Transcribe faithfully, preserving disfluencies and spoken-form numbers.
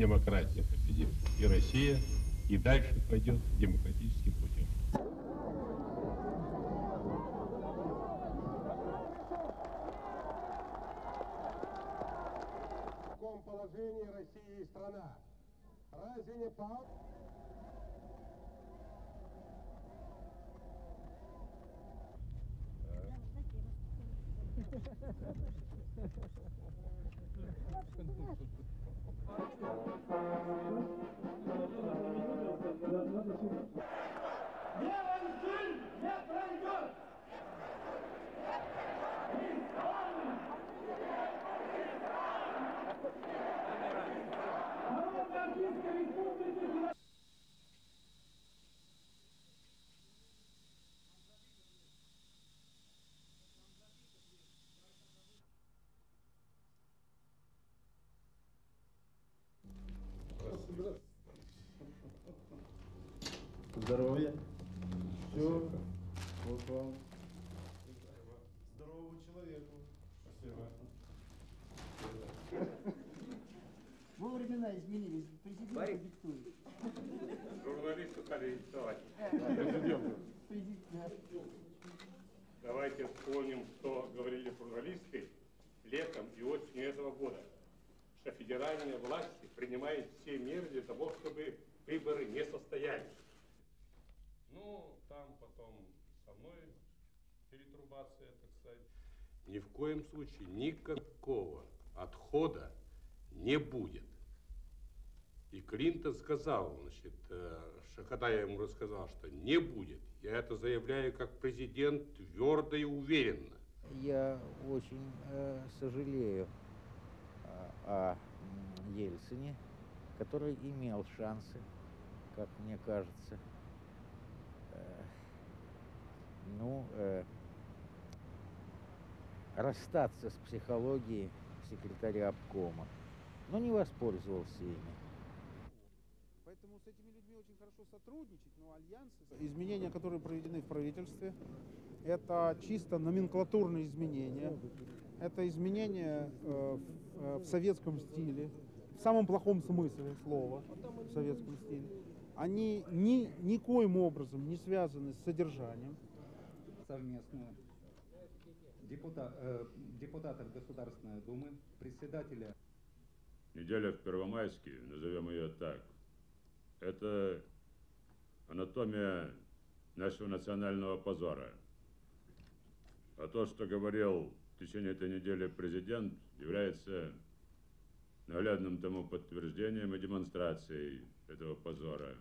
демократия победит, и Россия и дальше пойдет демократическим путем. В каком положении Россия и страна? Разве не так? Здоровья. Все. Вот вам. Здоровому человеку. Спасибо. Во времена изменились. Президент диктует. Журналисту стали диктовать. Давайте вспомним, что говорили журналисты летом и осенью этого года. Что федеральные власти принимают все меры для того, чтобы выборы не состоялись. Ну, там потом со мной перетрубация, так сказать. Ни в коем случае никакого отхода не будет. И Клинтон сказал, значит, когда я ему рассказал, что не будет, я это заявляю как президент твердо и уверенно. Я очень э, сожалею о Ельцине, который имел шансы, как мне кажется. Ну, э, расстаться с психологией секретаря обкома, но не воспользовался ими. Поэтому с этими людьми очень хорошо сотрудничать, но альянсы... Изменения, которые проведены в правительстве, это чисто номенклатурные изменения. Это изменения э, в, в советском стиле, в самом плохом смысле слова, в советском стиле. Они ни, никоим образом не связаны с содержанием. Совместно депутат, э, депутатов Государственной Думы, председателя. Неделя в Первомайске, назовем ее так, это анатомия нашего национального позора. А то, что говорил в течение этой недели президент, является наглядным тому подтверждением и демонстрацией этого позора.